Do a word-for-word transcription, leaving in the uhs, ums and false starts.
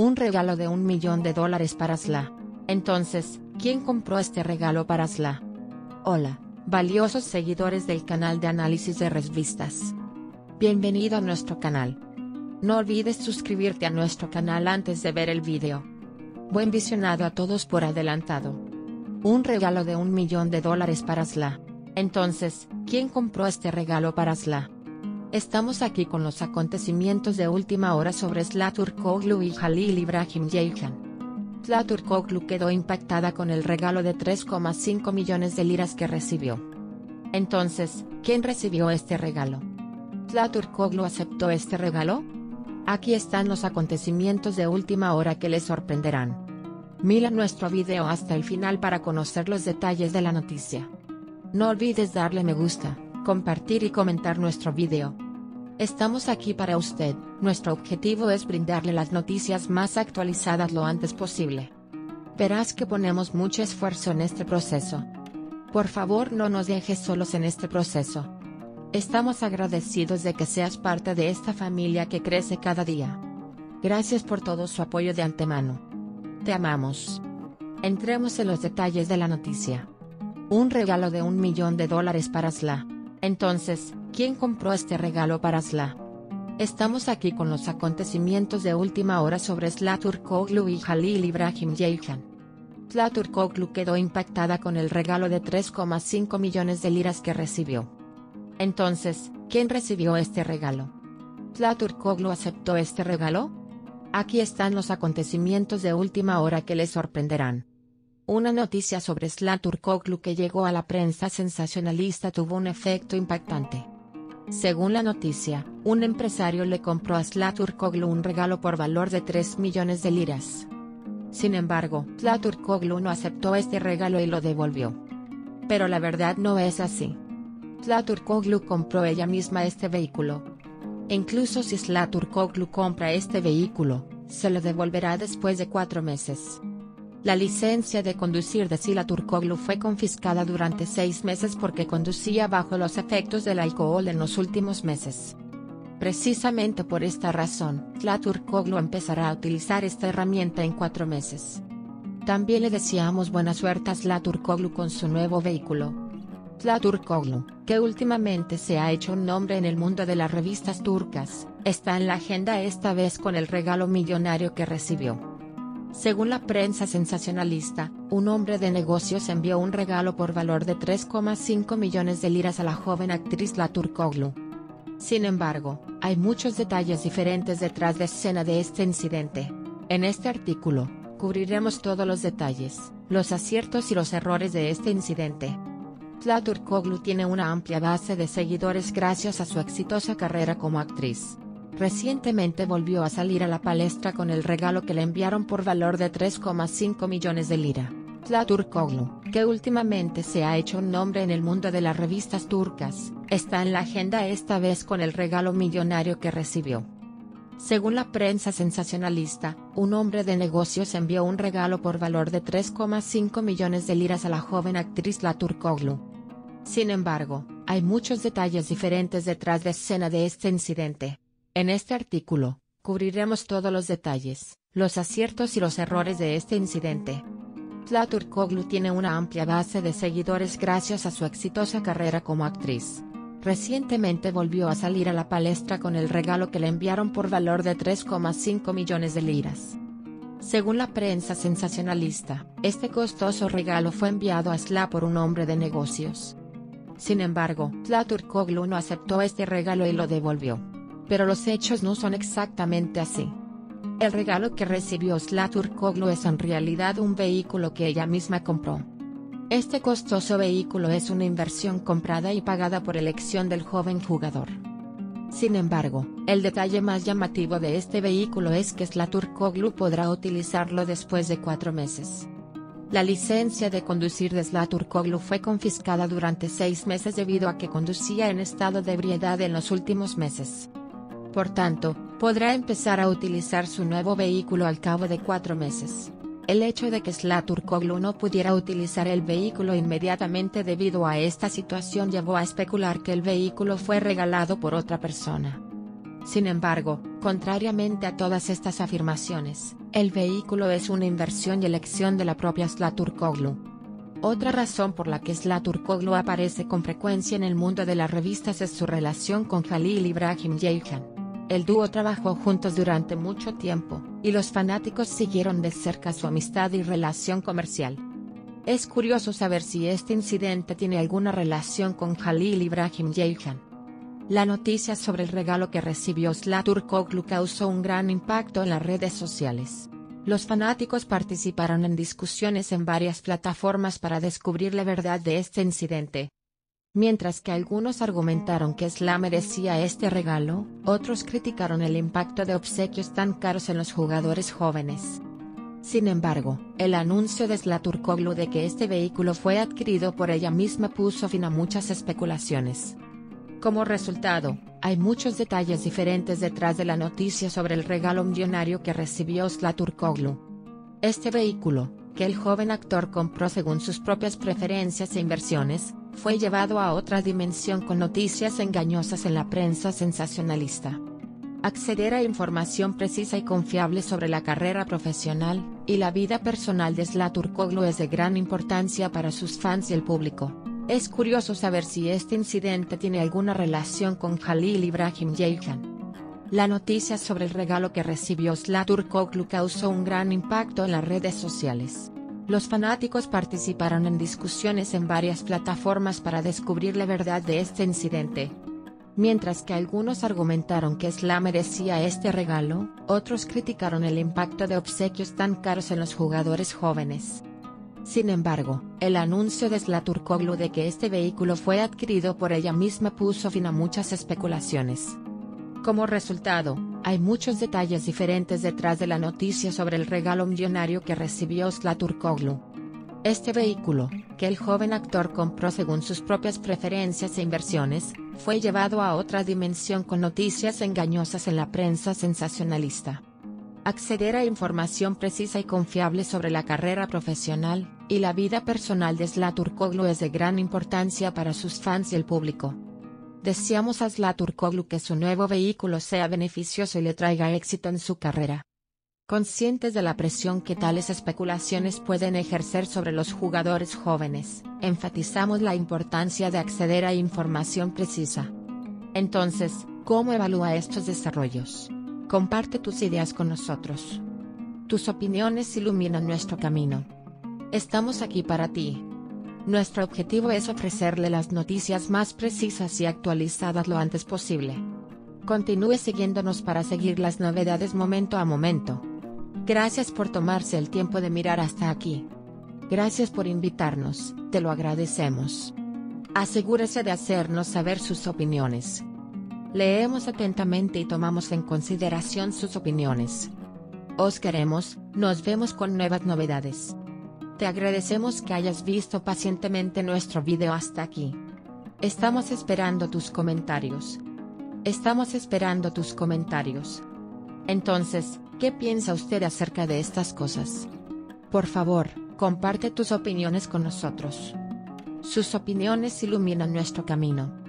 Un regalo de un millón de dólares para Sıla. Entonces, ¿quién compró este regalo para Sıla? Hola, valiosos seguidores del canal de análisis de revistas. Bienvenido a nuestro canal. No olvides suscribirte a nuestro canal antes de ver el vídeo. Buen visionado a todos por adelantado. Un regalo de un millón de dólares para Sıla. Entonces, ¿quién compró este regalo para Sıla? Estamos aquí con los acontecimientos de última hora sobre Sıla Türkoğlu y Halil İbrahim Ceyhan. Sıla Türkoğlu quedó impactada con el regalo de tres coma cinco millones de liras que recibió. Entonces, ¿quién recibió este regalo? ¿Sıla Türkoğlu aceptó este regalo? Aquí están los acontecimientos de última hora que les sorprenderán. Mira nuestro video hasta el final para conocer los detalles de la noticia. No olvides darle me gusta, compartir y comentar nuestro video. Estamos aquí para usted. Nuestro objetivo es brindarle las noticias más actualizadas lo antes posible. Verás que ponemos mucho esfuerzo en este proceso. Por favor, no nos dejes solos en este proceso. Estamos agradecidos de que seas parte de esta familia que crece cada día. Gracias por todo su apoyo de antemano. Te amamos. Entremos en los detalles de la noticia. Un regalo de un millón de dólares para Sıla. Entonces, ¿quién compró este regalo para Sıla? Estamos aquí con los acontecimientos de última hora sobre Sıla Türkoğlu y Halil İbrahim Ceyhan. Sıla Türkoğlu quedó impactada con el regalo de tres coma cinco millones de liras que recibió. Entonces, ¿quién recibió este regalo? ¿Sıla Türkoğlu aceptó este regalo? Aquí están los acontecimientos de última hora que les sorprenderán. Una noticia sobre Sıla Türkoğlu que llegó a la prensa sensacionalista tuvo un efecto impactante. Según la noticia, un empresario le compró a Sıla Türkoğlu un regalo por valor de tres millones de liras. Sin embargo, Sıla Türkoğlu no aceptó este regalo y lo devolvió. Pero la verdad no es así. Sıla Türkoğlu compró ella misma este vehículo. E incluso si Sıla Türkoğlu compra este vehículo, se lo devolverá después de cuatro meses. La licencia de conducir de Sıla Türkoğlu fue confiscada durante seis meses porque conducía bajo los efectos del alcohol en los últimos meses. Precisamente por esta razón, Sıla Türkoğlu empezará a utilizar esta herramienta en cuatro meses. También le deseamos buena suerte a Sıla Türkoğlu con su nuevo vehículo. Sıla Türkoğlu, que últimamente se ha hecho un nombre en el mundo de las revistas turcas, está en la agenda esta vez con el regalo millonario que recibió. Según la prensa sensacionalista, un hombre de negocios envió un regalo por valor de tres coma cinco millones de liras a la joven actriz Sıla Türkoğlu. Sin embargo, hay muchos detalles diferentes detrás de escena de este incidente. En este artículo, cubriremos todos los detalles, los aciertos y los errores de este incidente. Sıla Türkoğlu tiene una amplia base de seguidores gracias a su exitosa carrera como actriz. Recientemente volvió a salir a la palestra con el regalo que le enviaron por valor de tres coma cinco millones de lira. Sıla Türkoğlu, que últimamente se ha hecho un nombre en el mundo de las revistas turcas, está en la agenda esta vez con el regalo millonario que recibió. Según la prensa sensacionalista, un hombre de negocios envió un regalo por valor de tres coma cinco millones de liras a la joven actriz Sıla Türkoğlu. Sin embargo, hay muchos detalles diferentes detrás de escena de este incidente. En este artículo, cubriremos todos los detalles, los aciertos y los errores de este incidente. Sıla Türkoğlu tiene una amplia base de seguidores gracias a su exitosa carrera como actriz. Recientemente volvió a salir a la palestra con el regalo que le enviaron por valor de tres coma cinco millones de liras. Según la prensa sensacionalista, este costoso regalo fue enviado a Sıla por un hombre de negocios. Sin embargo, Sıla Türkoğlu no aceptó este regalo y lo devolvió. Pero los hechos no son exactamente así. El regalo que recibió Sıla Türkoğlu es en realidad un vehículo que ella misma compró. Este costoso vehículo es una inversión comprada y pagada por elección del joven jugador. Sin embargo, el detalle más llamativo de este vehículo es que Sıla Türkoğlu podrá utilizarlo después de cuatro meses. La licencia de conducir de Sıla Türkoğlu fue confiscada durante seis meses debido a que conducía en estado de ebriedad en los últimos meses. Por tanto, podrá empezar a utilizar su nuevo vehículo al cabo de cuatro meses. El hecho de que Sıla Türkoğlu no pudiera utilizar el vehículo inmediatamente debido a esta situación llevó a especular que el vehículo fue regalado por otra persona. Sin embargo, Contrariamente a todas estas afirmaciones, el vehículo es una inversión y elección de la propia Sıla Türkoğlu. Otra razón por la que Sıla Türkoğlu aparece con frecuencia en el mundo de las revistas es su relación con Halil İbrahim Ceyhan. El dúo trabajó juntos durante mucho tiempo, y los fanáticos siguieron de cerca su amistad y relación comercial. Es curioso saber si este incidente tiene alguna relación con Halil İbrahim Ceyhan. La noticia sobre el regalo que recibió Sıla Türkoğlu causó un gran impacto en las redes sociales. Los fanáticos participaron en discusiones en varias plataformas para descubrir la verdad de este incidente. Mientras que algunos argumentaron que Sıla merecía este regalo, otros criticaron el impacto de obsequios tan caros en los jugadores jóvenes. Sin embargo, el anuncio de Sıla Türkoğlu de que este vehículo fue adquirido por ella misma puso fin a muchas especulaciones. Como resultado, hay muchos detalles diferentes detrás de la noticia sobre el regalo millonario que recibió Sıla Türkoğlu. Este vehículo, que el joven actor compró según sus propias preferencias e inversiones, fue llevado a otra dimensión con noticias engañosas en la prensa sensacionalista. Acceder a información precisa y confiable sobre la carrera profesional y la vida personal de Sıla Türkoğlu es de gran importancia para sus fans y el público. Es curioso saber si este incidente tiene alguna relación con Halil İbrahim Ceyhan. La noticia sobre el regalo que recibió Sıla Türkoğlu causó un gran impacto en las redes sociales. Los fanáticos participaron en discusiones en varias plataformas para descubrir la verdad de este incidente. Mientras que algunos argumentaron que Sıla merecía este regalo, otros criticaron el impacto de obsequios tan caros en los jugadores jóvenes. Sin embargo, el anuncio de Sıla Türkoğlu de que este vehículo fue adquirido por ella misma puso fin a muchas especulaciones. Como resultado, hay muchos detalles diferentes detrás de la noticia sobre el regalo millonario que recibió Sıla Türkoğlu. Este vehículo, que el joven actor compró según sus propias preferencias e inversiones, fue llevado a otra dimensión con noticias engañosas en la prensa sensacionalista. Acceder a información precisa y confiable sobre la carrera profesional y la vida personal de Sıla Türkoğlu es de gran importancia para sus fans y el público. Deseamos a Sıla Türkoğlu que su nuevo vehículo sea beneficioso y le traiga éxito en su carrera. Conscientes de la presión que tales especulaciones pueden ejercer sobre los jugadores jóvenes, enfatizamos la importancia de acceder a información precisa. Entonces, ¿cómo evalúa estos desarrollos? Comparte tus ideas con nosotros. Tus opiniones iluminan nuestro camino. Estamos aquí para ti. Nuestro objetivo es ofrecerle las noticias más precisas y actualizadas lo antes posible. Continúe siguiéndonos para seguir las novedades momento a momento. Gracias por tomarse el tiempo de mirar hasta aquí. Gracias por invitarnos, te lo agradecemos. Asegúrese de hacernos saber sus opiniones. Leemos atentamente y tomamos en consideración sus opiniones. Os queremos, nos vemos con nuevas novedades. Te agradecemos que hayas visto pacientemente nuestro video hasta aquí. Estamos esperando tus comentarios. Estamos esperando tus comentarios. Entonces, ¿qué piensa usted acerca de estas cosas? Por favor, comparte tus opiniones con nosotros. Sus opiniones iluminan nuestro camino.